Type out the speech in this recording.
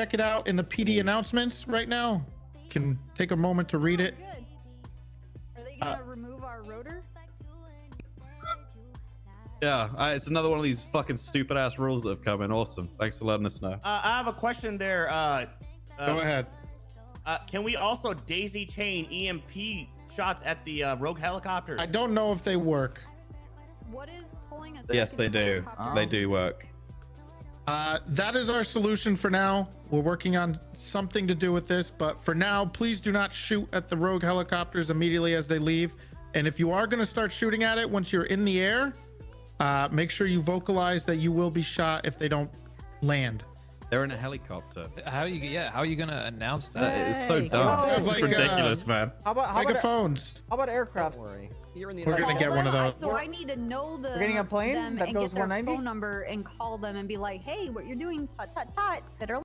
Check it out in the PD announcements right now. Can take a moment to read it. Are they gonna remove our rotor? Yeah, it's another one of these fucking stupid ass rules that have come in. Awesome. Thanks for letting us know. I have a question there. Go ahead. Can we also daisy chain EMP shots at the rogue helicopter? I don't know if they work. What is pulling us? Yes, they do. They do work. That is our solution for now. We're working on something to do with this, but for now, please do not shoot at the rogue helicopters immediately as they leave. And if you are going to start shooting at it once you're in the air, make sure you vocalize that you will be shot if they don't land. They're in a helicopter. How are you? Yeah, how are you going to announce that? Hey. It's so dumb. It's like, ridiculous, man. How about megaphones? How about aircraft? Don't worry. You're in the We're gonna get one of those. So I need to know the. We're getting a plane that goes 190. Phone number and call them and be like, "Hey, what you're doing? Tut tut tut."